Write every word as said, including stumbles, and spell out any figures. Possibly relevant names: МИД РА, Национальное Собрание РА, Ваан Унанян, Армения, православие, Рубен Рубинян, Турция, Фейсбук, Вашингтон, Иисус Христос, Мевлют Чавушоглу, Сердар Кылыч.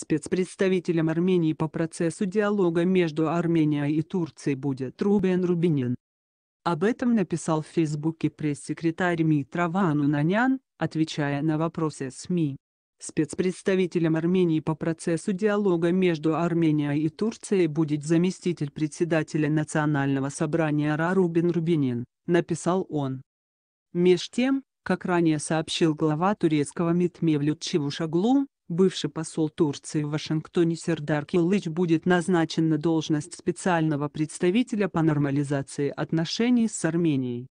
Спецпредставителем Армении по процессу диалога между Арменией и Турцией будет Рубен Рубинян. Об этом написал в Фейсбуке пресс-секретарь МИД РА Ваан Унанян, отвечая на вопросы СМИ. Спецпредставителем Армении по процессу диалога между Арменией и Турцией будет заместитель председателя Национального собрания РА Рубен Рубинян, написал он. Меж тем, как ранее сообщил глава турецкого МИД Мевлют Чавушоглу, бывший посол Турции в Вашингтоне Сердар Кылыч будет назначен на должность специального представителя по нормализации отношений с Арменией.